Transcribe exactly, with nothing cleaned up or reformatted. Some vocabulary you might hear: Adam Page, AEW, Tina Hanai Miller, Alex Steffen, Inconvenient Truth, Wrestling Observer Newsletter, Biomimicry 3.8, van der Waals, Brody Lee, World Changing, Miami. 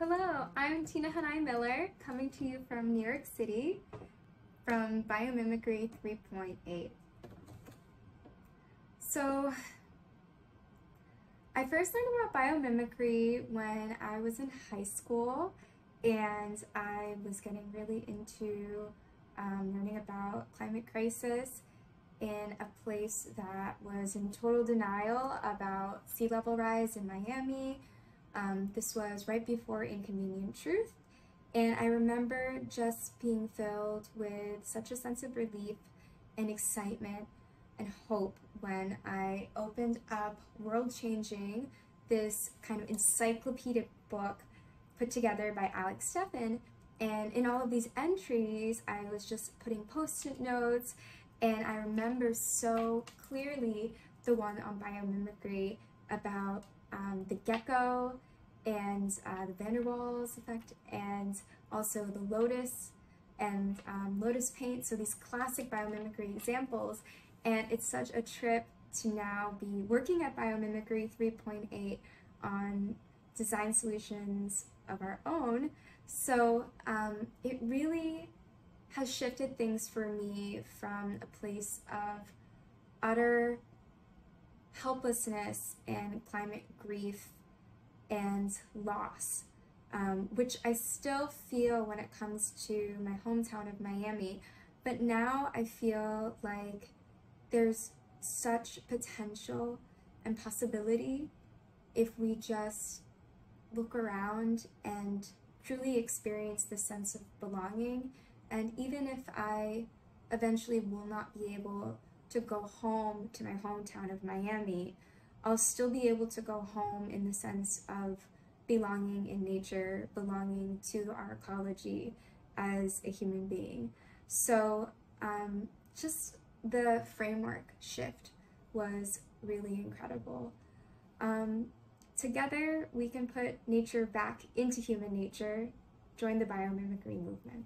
Hello, I'm Tina Hanai Miller, coming to you from New York City, from Biomimicry three point eight. So, I first learned about biomimicry when I was in high school, and I was getting really into um, learning about climate crisis in a place that was in total denial about sea level rise in Miami. Um, this was right before Inconvenient Truth, and I remember just being filled with such a sense of relief and excitement and hope when I opened up World Changing, this kind of encyclopedic book put together by Alex Steffen, and in all of these entries I was just putting post-it notes, and I remember so clearly the one on biomimicry about um, the gecko and uh, the van der Waals effect, and also the lotus and um, lotus paint, so these classic biomimicry examples. And it's such a trip to now be working at Biomimicry three point eight on design solutions of our own. So um, it really has shifted things for me from a place of utter helplessness and climate grief and loss, um, which I still feel when it comes to my hometown of Miami. But now I feel like there's such potential and possibility if we just look around and truly experience the sense of belonging. And even if I eventually will not be able to go home to my hometown of Miami, I'll still be able to go home in the sense of belonging in nature, belonging to our ecology as a human being. So um, just the framework shift was really incredible. Um, together, we can put nature back into human nature. Join the biomimicry movement.